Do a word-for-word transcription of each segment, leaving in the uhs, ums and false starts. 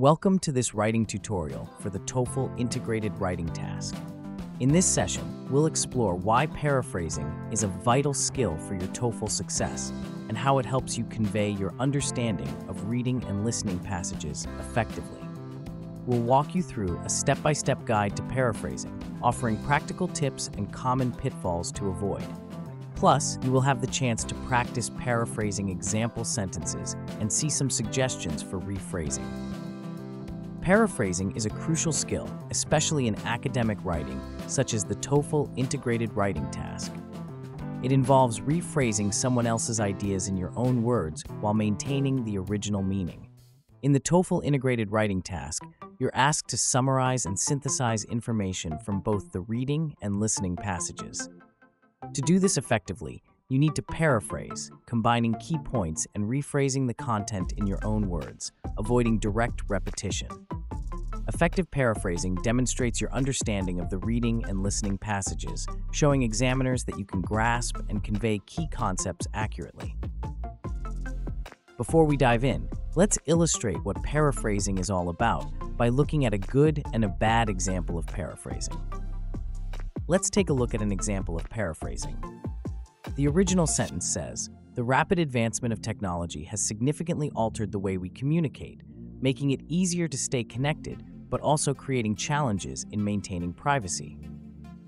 Welcome to this writing tutorial for the TOEFL Integrated Writing Task. In this session, we'll explore why paraphrasing is a vital skill for your TOEFL success and how it helps you convey your understanding of reading and listening passages effectively. We'll walk you through a step-by-step guide to paraphrasing, offering practical tips and common pitfalls to avoid. Plus, you will have the chance to practice paraphrasing example sentences and see some suggestions for rephrasing. Paraphrasing is a crucial skill, especially in academic writing, such as the TOEFL Integrated Writing Task. It involves rephrasing someone else's ideas in your own words while maintaining the original meaning. In the TOEFL Integrated Writing Task, you're asked to summarize and synthesize information from both the reading and listening passages. To do this effectively, you need to paraphrase, combining key points and rephrasing the content in your own words, avoiding direct repetition. Effective paraphrasing demonstrates your understanding of the reading and listening passages, showing examiners that you can grasp and convey key concepts accurately. Before we dive in, let's illustrate what paraphrasing is all about by looking at a good and a bad example of paraphrasing. Let's take a look at an example of paraphrasing. The original sentence says, "The rapid advancement of technology has significantly altered the way we communicate, making it easier to stay connected, but also creating challenges in maintaining privacy."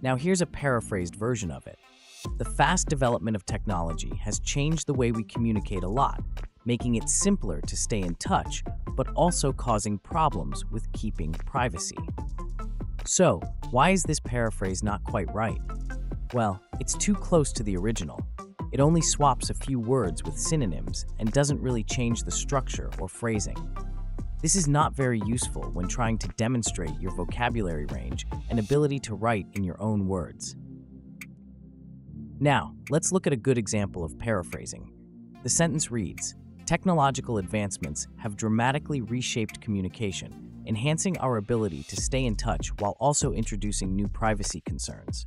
Now here's a paraphrased version of it. "The fast development of technology has changed the way we communicate a lot, making it simpler to stay in touch, but also causing problems with keeping privacy." So, why is this paraphrase not quite right? Well, it's too close to the original. It only swaps a few words with synonyms and doesn't really change the structure or phrasing. This is not very useful when trying to demonstrate your vocabulary range and ability to write in your own words. Now, let's look at a good example of paraphrasing. The sentence reads, "Technological advancements have dramatically reshaped communication, enhancing our ability to stay in touch while also introducing new privacy concerns."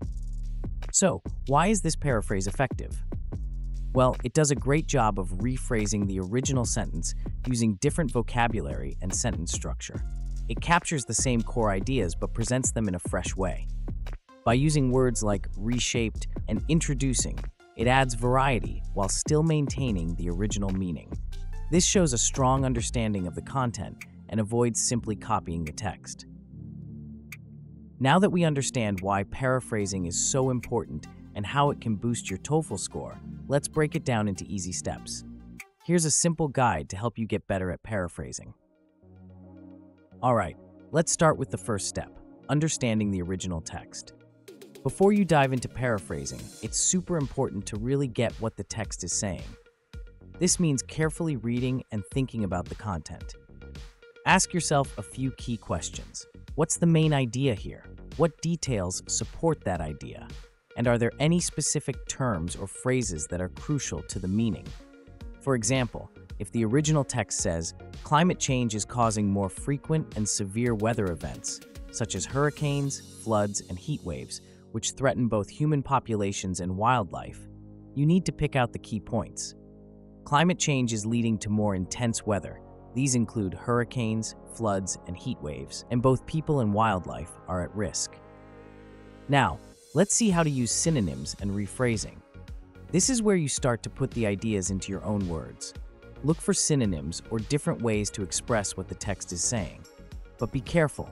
So, why is this paraphrase effective? Well, it does a great job of rephrasing the original sentence using different vocabulary and sentence structure. It captures the same core ideas but presents them in a fresh way. By using words like reshaped and introducing, it adds variety while still maintaining the original meaning. This shows a strong understanding of the content and avoids simply copying the text. Now that we understand why paraphrasing is so important and how it can boost your TOEFL score, let's break it down into easy steps. Here's a simple guide to help you get better at paraphrasing. Alright, let's start with the first step, understanding the original text. Before you dive into paraphrasing, it's super important to really get what the text is saying. This means carefully reading and thinking about the content. Ask yourself a few key questions. What's the main idea here? What details support that idea? And are there any specific terms or phrases that are crucial to the meaning? For example, if the original text says, "Climate change is causing more frequent and severe weather events, such as hurricanes, floods, and heat waves, which threaten both human populations and wildlife," you need to pick out the key points. Climate change is leading to more intense weather. These include hurricanes, floods, and heat waves, and both people and wildlife are at risk. Now, let's see how to use synonyms and rephrasing. This is where you start to put the ideas into your own words. Look for synonyms or different ways to express what the text is saying. But be careful.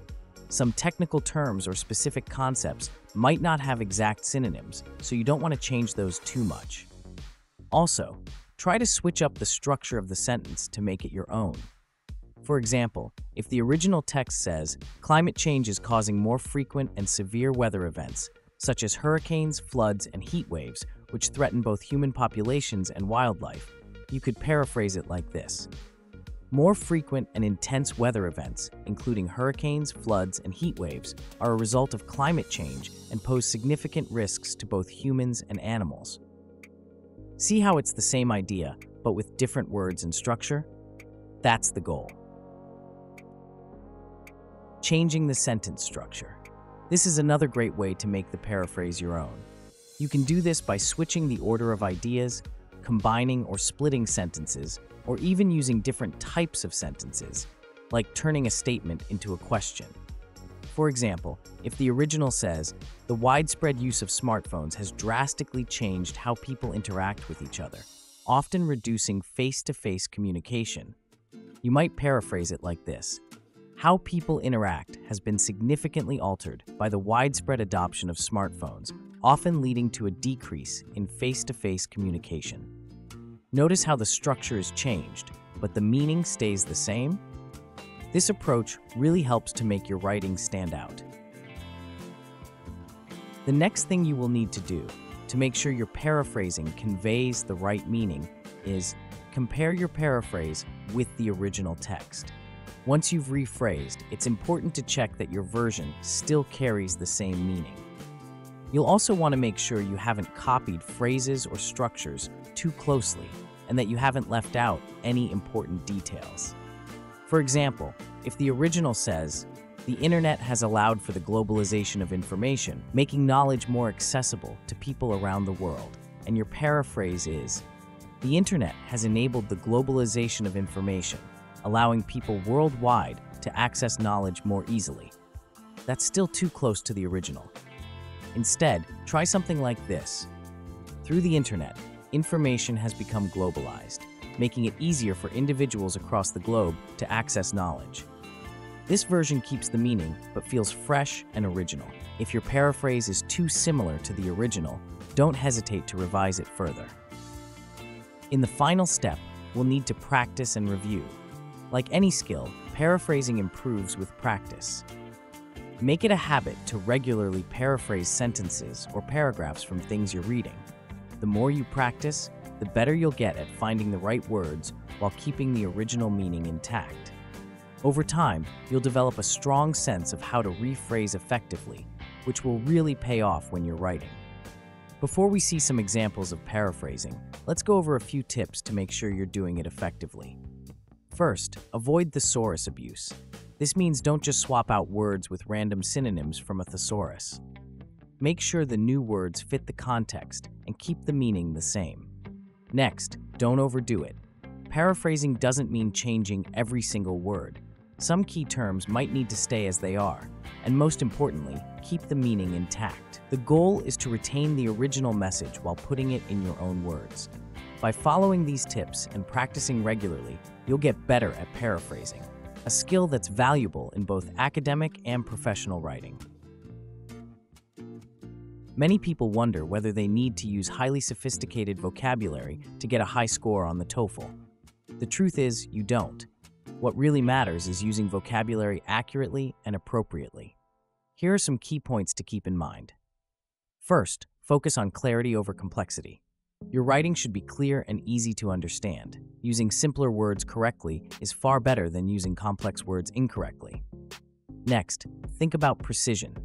Some technical terms or specific concepts might not have exact synonyms, so you don't want to change those too much. Also, try to switch up the structure of the sentence to make it your own. For example, if the original text says, "Climate change is causing more frequent and severe weather events, such as hurricanes, floods, and heat waves, which threaten both human populations and wildlife," you could paraphrase it like this. "More frequent and intense weather events, including hurricanes, floods, and heat waves, are a result of climate change and pose significant risks to both humans and animals." See how it's the same idea, but with different words and structure? That's the goal. Changing the sentence structure. This is another great way to make the paraphrase your own. You can do this by switching the order of ideas, combining or splitting sentences, or even using different types of sentences. like turning a statement into a question. For example, if the original says, "The widespread use of smartphones has drastically changed how people interact with each other, often reducing face-to-face communication," you might paraphrase it like this: "How people interact has been significantly altered by the widespread adoption of smartphones, often leading to a decrease in face-to-face communication." Notice how the structure is changed, but the meaning stays the same? This approach really helps to make your writing stand out. The next thing you will need to do to make sure your paraphrasing conveys the right meaning is compare your paraphrase with the original text. Once you've rephrased, it's important to check that your version still carries the same meaning. You'll also want to make sure you haven't copied phrases or structures too closely and that you haven't left out any important details. For example, if the original says, "The internet has allowed for the globalization of information, making knowledge more accessible to people around the world," and your paraphrase is, "The internet has enabled the globalization of information, allowing people worldwide to access knowledge more easily," that's still too close to the original. Instead, try something like this: "Through the internet, information has become globalized, making it easier for individuals across the globe to access knowledge." This version keeps the meaning, but feels fresh and original. If your paraphrase is too similar to the original, don't hesitate to revise it further. In the final step, we'll need to practice and review. Like any skill, paraphrasing improves with practice. Make it a habit to regularly paraphrase sentences or paragraphs from things you're reading. The more you practice, the better you'll get at finding the right words while keeping the original meaning intact. Over time, you'll develop a strong sense of how to rephrase effectively, which will really pay off when you're writing. Before we see some examples of paraphrasing, let's go over a few tips to make sure you're doing it effectively. First, avoid thesaurus abuse. This means don't just swap out words with random synonyms from a thesaurus. Make sure the new words fit the context and keep the meaning the same. Next, don't overdo it. Paraphrasing doesn't mean changing every single word. Some key terms might need to stay as they are, and most importantly, keep the meaning intact. The goal is to retain the original message while putting it in your own words. By following these tips and practicing regularly, you'll get better at paraphrasing, a skill that's valuable in both academic and professional writing. Many people wonder whether they need to use highly sophisticated vocabulary to get a high score on the TOEFL. The truth is, you don't. What really matters is using vocabulary accurately and appropriately. Here are some key points to keep in mind. First, focus on clarity over complexity. Your writing should be clear and easy to understand. Using simpler words correctly is far better than using complex words incorrectly. Next, think about precision.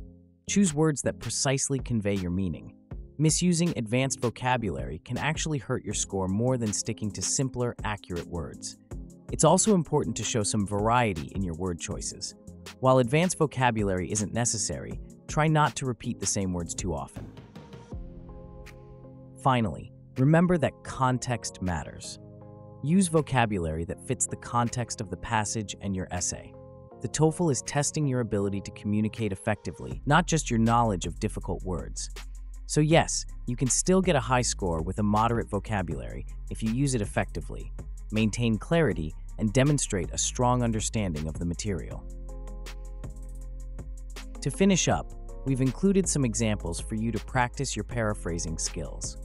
Choose words that precisely convey your meaning. Misusing advanced vocabulary can actually hurt your score more than sticking to simpler, accurate words. It's also important to show some variety in your word choices. While advanced vocabulary isn't necessary, try not to repeat the same words too often. Finally, remember that context matters. Use vocabulary that fits the context of the passage and your essay. The TOEFL is testing your ability to communicate effectively, not just your knowledge of difficult words. So yes, you can still get a high score with a moderate vocabulary if you use it effectively, maintain clarity, and demonstrate a strong understanding of the material. To finish up, we've included some examples for you to practice your paraphrasing skills.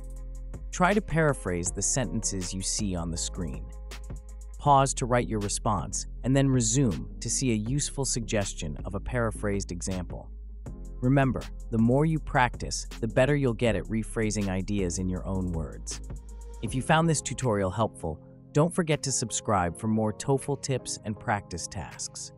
Try to paraphrase the sentences you see on the screen. Pause to write your response, and then resume to see a useful suggestion of a paraphrased example. Remember, the more you practice, the better you'll get at rephrasing ideas in your own words. If you found this tutorial helpful, don't forget to subscribe for more TOEFL tips and practice tasks.